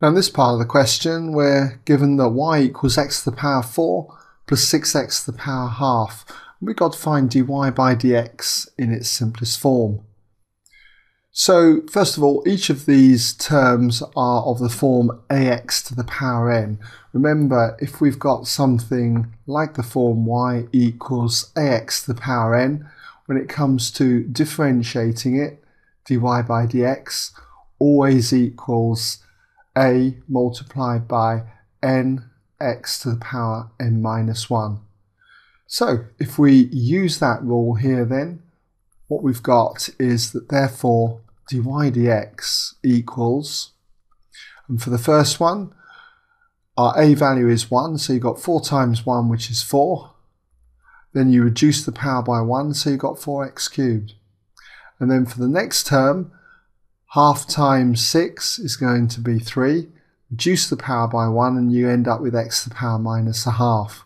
Now in this part of the question, we're given that y equals x to the power 4 plus 6x to the power half. We've got to find dy by dx in its simplest form. So first of all, each of these terms are of the form ax to the power n. Remember, if we've got something like the form y equals ax to the power n, when it comes to differentiating it, dy by dx always equals a multiplied by nx to the power n minus 1. So if we use that rule here, then what we've got is that therefore dy dx equals, and for the first one our a value is 1, so you've got 4 times 1, which is 4. Then you reduce the power by 1, so you've got 4x cubed. And then for the next term, half times 6 is going to be 3. Reduce the power by 1 and you end up with x to the power minus a half.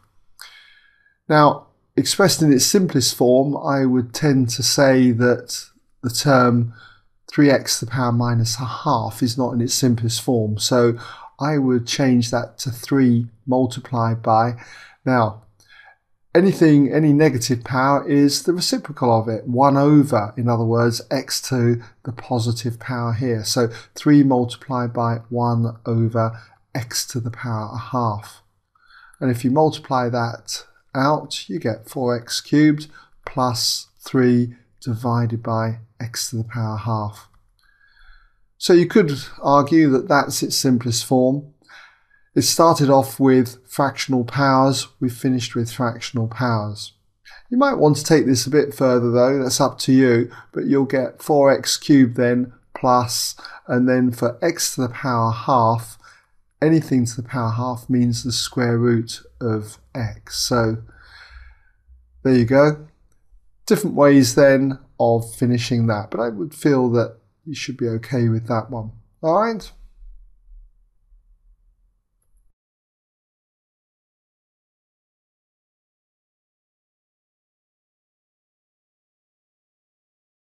Now, expressed in its simplest form, I would tend to say that the term 3x to the power minus a half is not in its simplest form. So I would change that to 3 multiplied by. Now, any negative power is the reciprocal of it, 1 over, in other words, x to the positive power here. So 3 multiplied by 1 over x to the power a half. And if you multiply that out, you get 4x cubed plus 3 divided by x to the power half. So you could argue that that's its simplest form. It started off with fractional powers, we've finished with fractional powers. You might want to take this a bit further though, that's up to you, but you'll get 4x cubed then plus, and then for x to the power half, anything to the power half means the square root of x. So there you go. Different ways then of finishing that, but I would feel that you should be okay with that one. All right.